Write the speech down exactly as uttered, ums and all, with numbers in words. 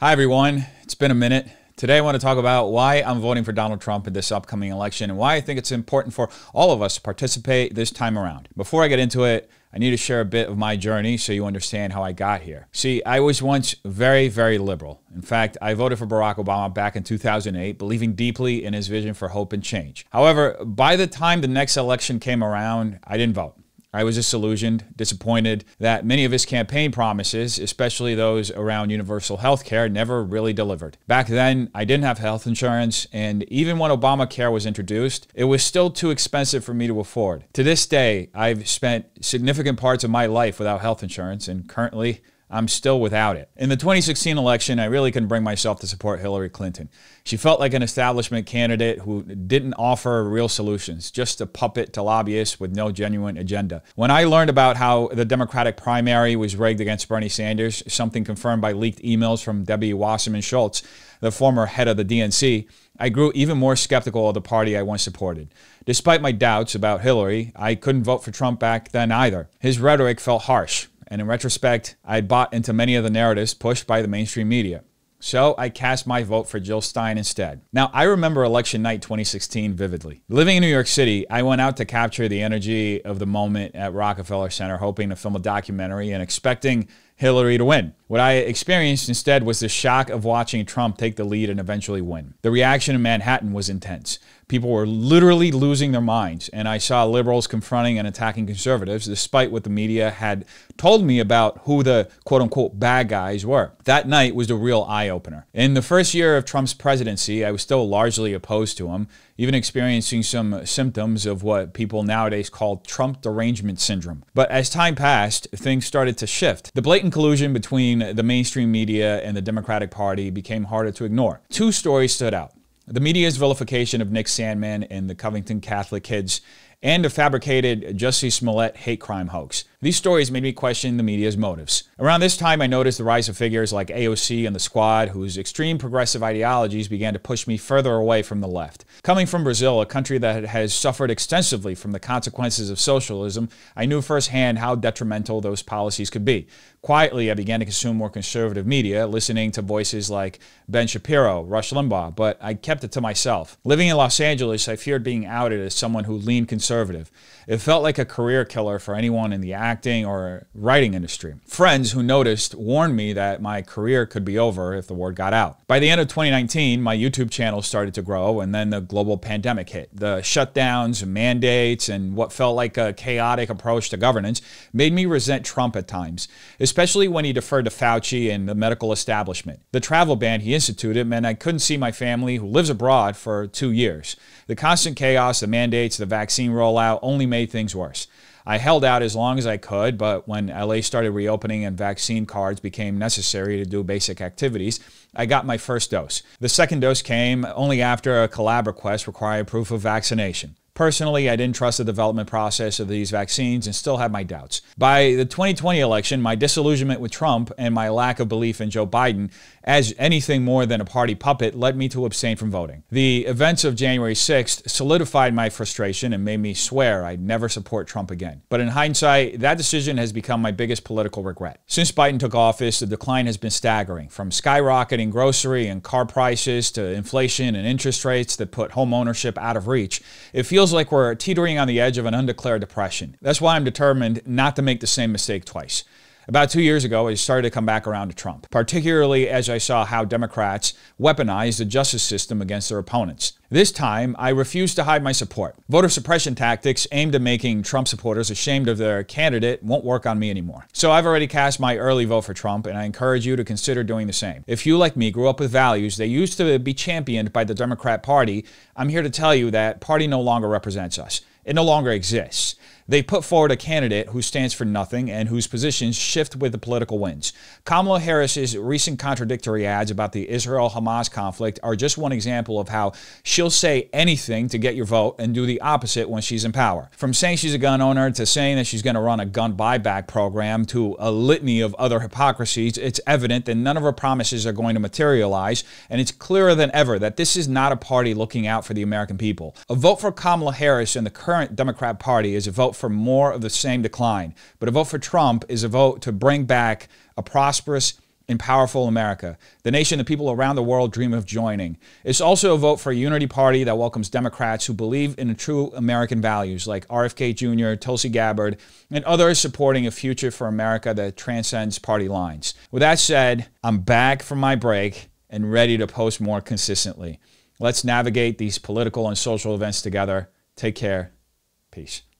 Hi, everyone. It's been a minute. Today, I want to talk about why I'm voting for Donald Trump in this upcoming election and why I think it's important for all of us to participate this time around. Before I get into it, I need to share a bit of my journey so you understand how I got here. See, I was once very, very liberal. In fact, I voted for Barack Obama back in two thousand eight, believing deeply in his vision for hope and change. However, by the time the next election came around, I didn't vote. I was disillusioned, disappointed that many of his campaign promises, especially those around universal health care, never really delivered. Back then, I didn't have health insurance, and even when Obamacare was introduced, it was still too expensive for me to afford. To this day, I've spent significant parts of my life without health insurance, and currently, I'm still without it. In the twenty sixteen election, I really couldn't bring myself to support Hillary Clinton. She felt like an establishment candidate who didn't offer real solutions, just a puppet to lobbyists with no genuine agenda. When I learned about how the Democratic primary was rigged against Bernie Sanders, something confirmed by leaked emails from Debbie Wasserman Schultz, the former head of the D N C, I grew even more skeptical of the party I once supported. Despite my doubts about Hillary, I couldn't vote for Trump back then either. His rhetoric felt harsh. And in retrospect, I bought into many of the narratives pushed by the mainstream media. So I cast my vote for Jill Stein instead. Now, I remember election night twenty sixteen vividly. Living in New York City, I went out to capture the energy of the moment at Rockefeller Center, hoping to film a documentary and expecting Hillary to win. What I experienced instead was the shock of watching Trump take the lead and eventually win. The reaction in Manhattan was intense. People were literally losing their minds, and I saw liberals confronting and attacking conservatives despite what the media had told me about who the quote-unquote bad guys were. That night was the real eye-opener. In the first year of Trump's presidency, I was still largely opposed to him, even experiencing some symptoms of what people nowadays call Trump derangement syndrome. But as time passed, things started to shift. The blatant collusion between the mainstream media and the Democratic Party became harder to ignore. Two stories stood out. The media's vilification of Nick Sandmann and the Covington Catholic kids, and a fabricated Jussie Smollett hate crime hoax. These stories made me question the media's motives. Around this time, I noticed the rise of figures like A O C and The Squad, whose extreme progressive ideologies began to push me further away from the left. Coming from Brazil, a country that has suffered extensively from the consequences of socialism, I knew firsthand how detrimental those policies could be. Quietly, I began to consume more conservative media, listening to voices like Ben Shapiro, Rush Limbaugh, but I kept it to myself. Living in Los Angeles, I feared being outed as someone who leaned conservative. Conservative. It felt like a career killer for anyone in the acting or writing industry. Friends who noticed warned me that my career could be over if the word got out. By the end of twenty nineteen, my YouTube channel started to grow, and then the global pandemic hit. The shutdowns, mandates, and what felt like a chaotic approach to governance made me resent Trump at times, especially when he deferred to Fauci and the medical establishment. The travel ban he instituted meant I couldn't see my family, who lives abroad, for two years. The constant chaos, the mandates, the vaccine rollout only made things worse. I held out as long as I could, but when L A started reopening and vaccine cards became necessary to do basic activities, I got my first dose. The second dose came only after a collab request required proof of vaccination. Personally, I didn't trust the development process of these vaccines and still had my doubts. By the twenty twenty election, my disillusionment with Trump and my lack of belief in Joe Biden as anything more than a party puppet led me to abstain from voting. The events of January sixth solidified my frustration and made me swear I'd never support Trump again. But in hindsight, that decision has become my biggest political regret. Since Biden took office, the decline has been staggering, from skyrocketing grocery and car prices to inflation and interest rates that put home ownership out of reach. It feels like we're teetering on the edge of an undeclared depression. That's why I'm determined not to make the same mistake twice. About two years ago, I started to come back around to Trump, particularly as I saw how Democrats weaponized the justice system against their opponents. This time, I refused to hide my support. Voter suppression tactics aimed at making Trump supporters ashamed of their candidate won't work on me anymore. So I've already cast my early vote for Trump, and I encourage you to consider doing the same. If you, like me, grew up with values that used to be championed by the Democrat Party, I'm here to tell you that party no longer represents us. It no longer exists. They put forward a candidate who stands for nothing and whose positions shift with the political winds. Kamala Harris's recent contradictory ads about the Israel-Hamas conflict are just one example of how she'll say anything to get your vote and do the opposite when she's in power. From saying she's a gun owner to saying that she's going to run a gun buyback program to a litany of other hypocrisies, it's evident that none of her promises are going to materialize, and it's clearer than ever that this is not a party looking out for the American people. A vote for Kamala Harris and the current Democrat Party is a vote for more of the same decline. But a vote for Trump is a vote to bring back a prosperous, and powerful America, the nation that people around the world dream of joining. It's also a vote for a unity party that welcomes Democrats who believe in true American values like R F K Junior, Tulsi Gabbard, and others supporting a future for America that transcends party lines. With that said, I'm back from my break and ready to post more consistently. Let's navigate these political and social events together. Take care. Peace.